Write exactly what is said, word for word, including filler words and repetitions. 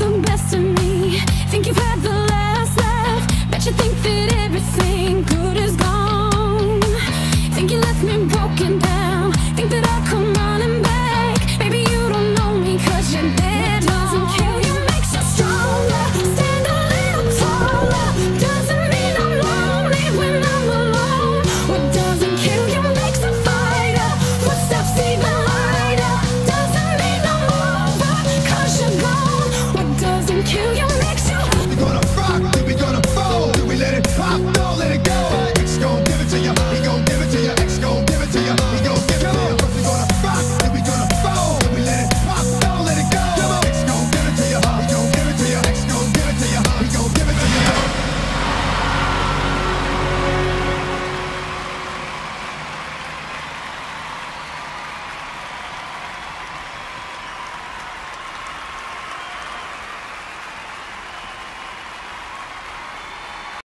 the best of me. Think you've had the last laugh, bet you think that everything good is gone. Think you left me broken down.